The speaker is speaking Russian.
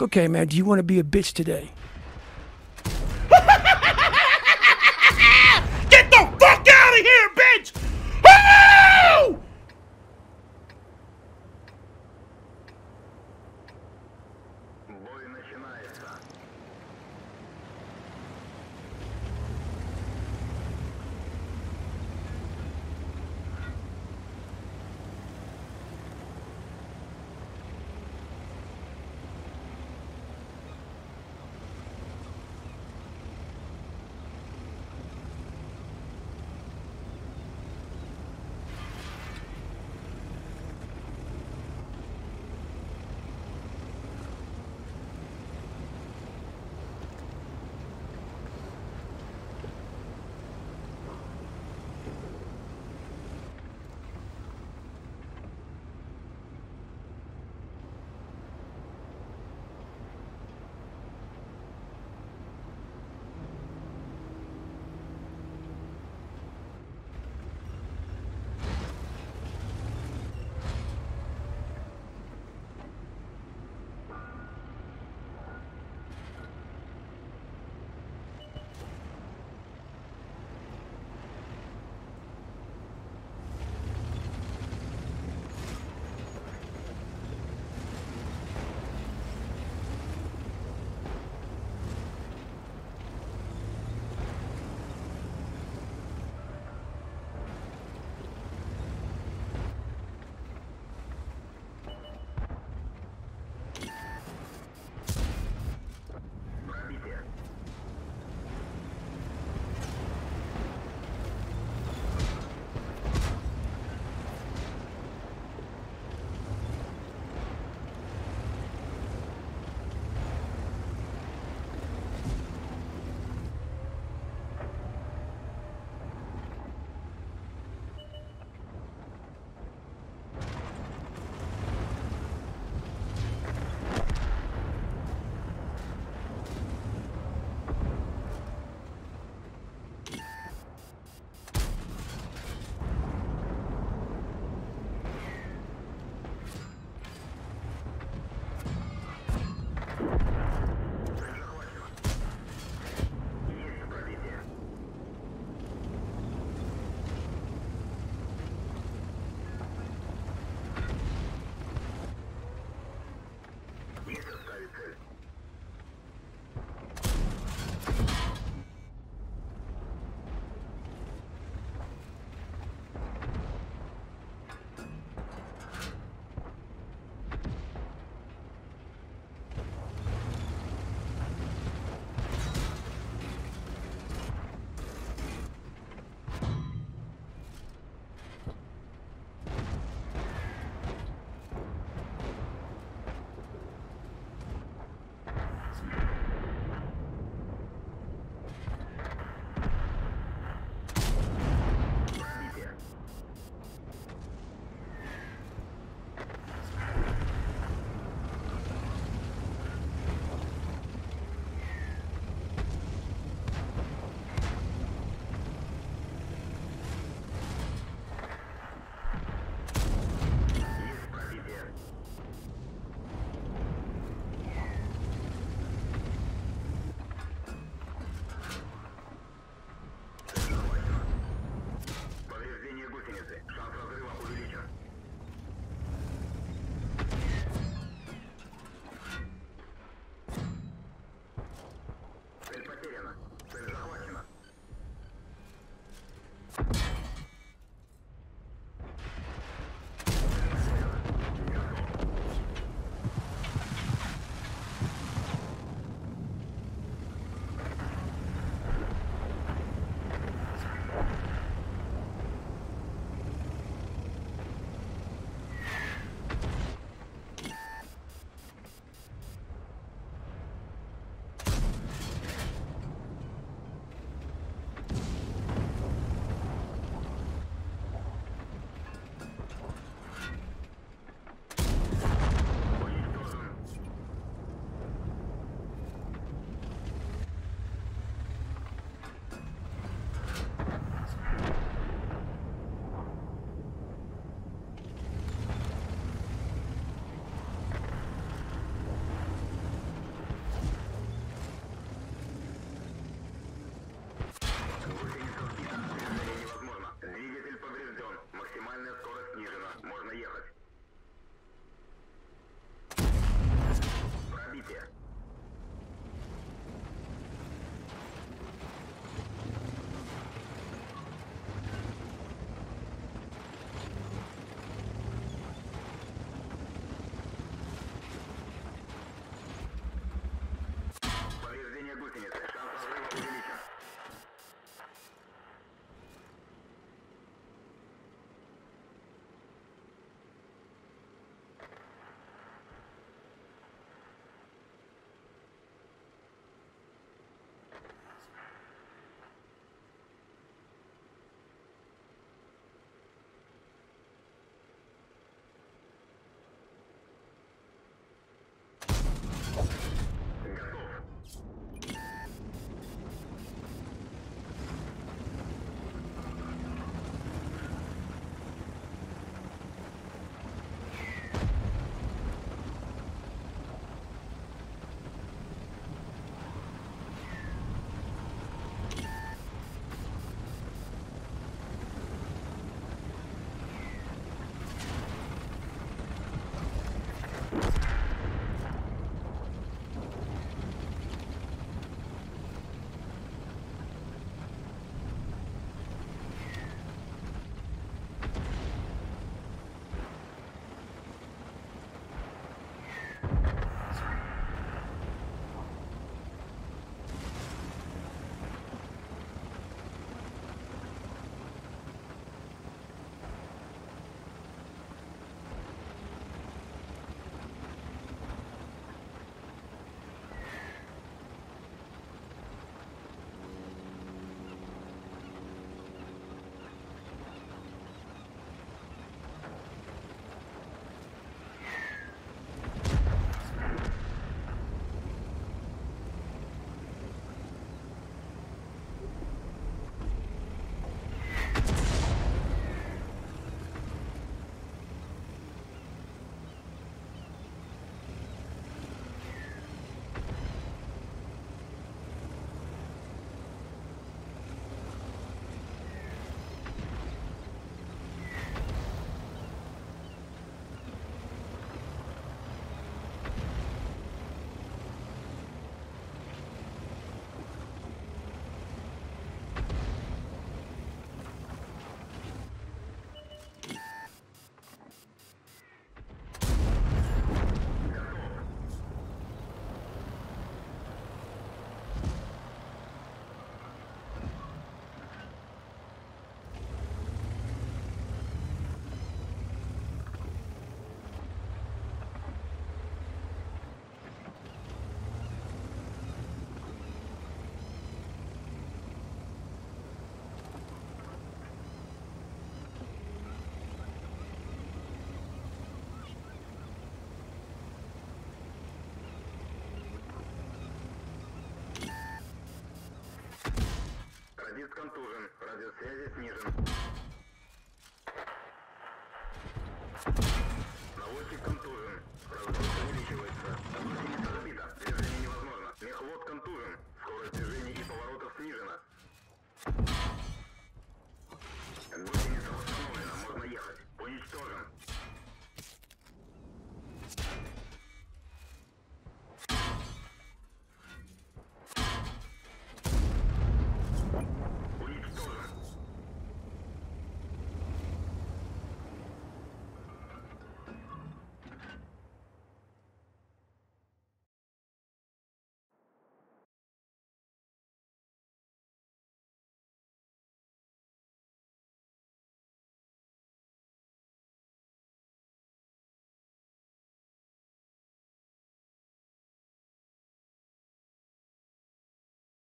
Okay, man, do you want to be a bitch today? Get the fuck out of here, bitch! Oh! Боец контужен. Радиосвязи снижен. Наводчик контужен. Разгрузка увеличивается. Оборудование разбито. Движение невозможно. Мехвод контужен. Скорость движения и поворотов снижена.